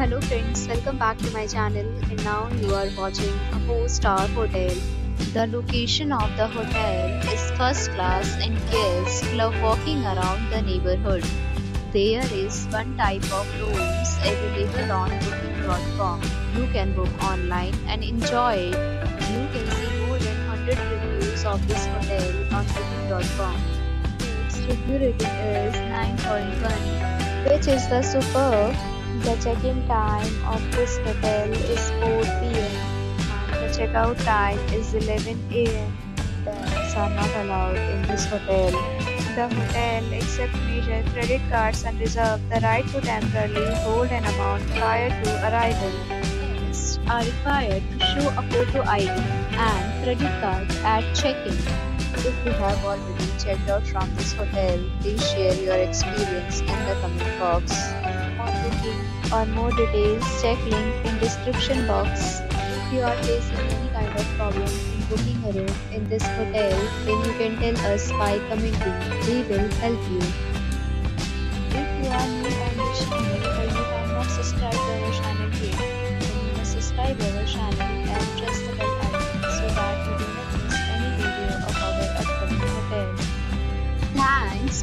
Hello friends, welcome back to my channel, and now you are watching a 4-star hotel. The location of the hotel is first class and guests love walking around the neighborhood. There is one type of rooms available on booking.com. You can book online and enjoy it. You can see more than 100 reviews of this hotel on booking.com. Its review rating is 9.1, which is the superb. The check-in time of this hotel is 4 PM and the check-out time is 11 AM. Pets are not allowed in this hotel. The hotel accepts major credit cards and reserves the right to temporarily hold an amount prior to arrival. Guests are required to show a photo ID and credit card at check-in. If you have already checked out from this hotel, please share your experience in the comment box. Or more details, check link in description box. If you are facing any kind of problem in booking a room in this hotel, then you can tell us by commenting. We will help you. If you are new and wish to know or you have not subscribed to our channel yet, then you must subscribe to our channel and press the bell icon so that you do not miss any video of our upcoming hotel. Thanks